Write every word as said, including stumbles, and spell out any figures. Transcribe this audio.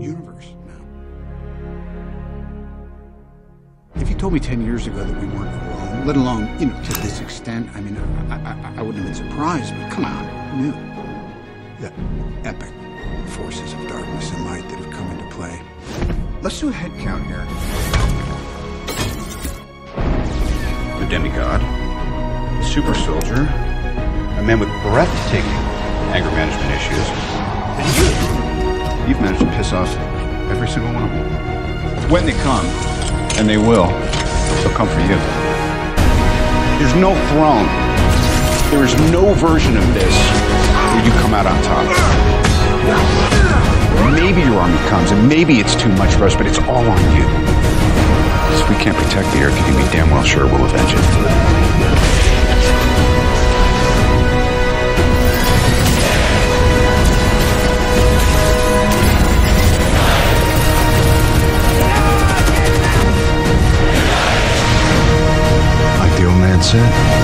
universe now. If you told me ten years ago that we weren't alone, let alone, you know, to this extent, I mean, I, I, I wouldn't have been surprised, but come on, who knew? The epic forces of darkness and light that have come into play. Let's do a head count here. The demigod, the super soldier, a man with breathtaking anger management issues. And you. You've managed to piss off every single one of them. When they come, and they will, they'll come for you. There's no throne. There is no version of this where you come out on top. Maybe your army comes, and maybe it's too much for us, but it's all on you. If we can't protect the Earth, you can be damn well sure we'll avenge it. Like the old man said.